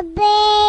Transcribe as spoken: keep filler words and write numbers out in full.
a bear.